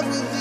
love with you.